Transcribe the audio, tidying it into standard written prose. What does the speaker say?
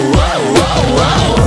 wow.